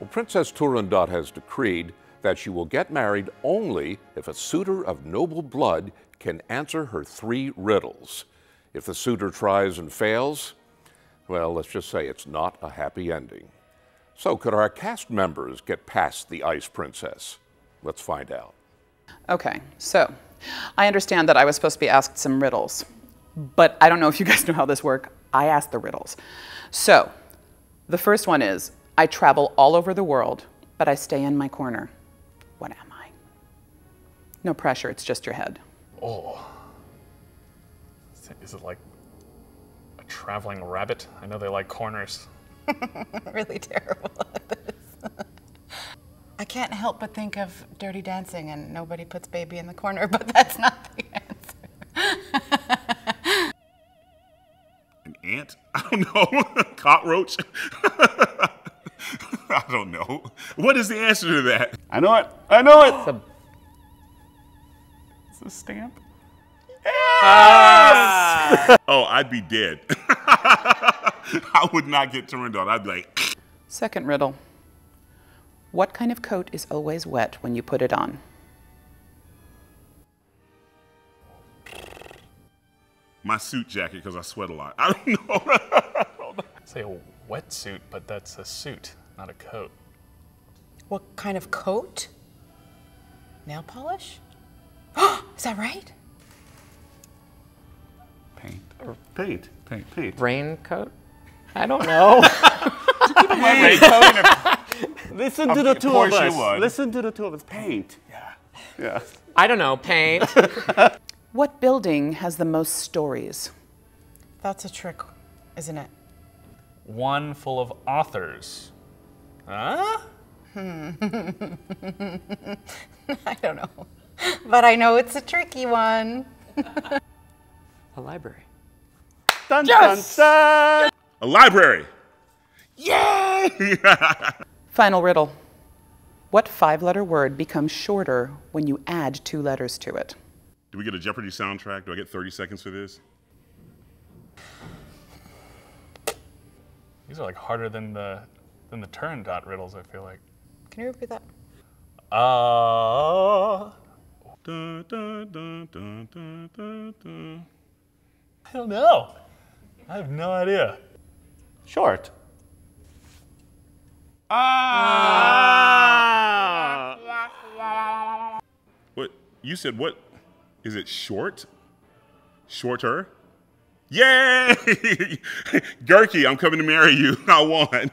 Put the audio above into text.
Well, Princess Turandot has decreed that she will get married only if a suitor of noble blood can answer her three riddles. If the suitor tries and fails, well, let's just say it's not a happy ending. So could our cast members get past the Ice Princess? Let's find out. Okay, so I understand that I was supposed to be asked some riddles, but I don't know if you guys know how this works. I asked the riddles. So the first one is, I travel all over the world, but I stay in my corner. What am I? No pressure, it's just your head. Oh, is it like a traveling rabbit? I know they like corners. Really terrible at this. I can't help but think of Dirty Dancing and nobody puts baby in the corner, but that's not the answer. An ant? I don't know. Cockroach? I don't know. What is the answer to that? I know it. I know it. It's a stamp. Yes! Oh, I'd be dead. I would not get Turandot. I'd be like. Second riddle. What kind of coat is always wet when you put it on? My suit jacket, because I sweat a lot. I don't know. I don't know. Say a wetsuit, but that's a suit, not a coat. What kind of coat? Nail polish? Is that right? Paint. Or paint. Paint. Paint. Raincoat? I don't know. Listen to the two of us. Listen to the two of us. Paint. Yeah. Yeah. I don't know. Paint. What building has the most stories? That's a trick, isn't it? One full of authors. Huh? I don't know. But I know it's a tricky one. A library. Dun, yes! Dun, dun. A library. Yay! Final riddle. What five-letter word becomes shorter when you add two letters to it? Do we get a Jeopardy soundtrack? Do I get 30 seconds for this? These are like harder than the Turandot riddles, I feel like. Can you repeat that? Dun, dun, dun, dun, dun, dun, dun. I don't know. I have no idea. Short. Ah! What you said? What is it? Short? Shorter? Yay! Gherky, I'm coming to marry you. I won.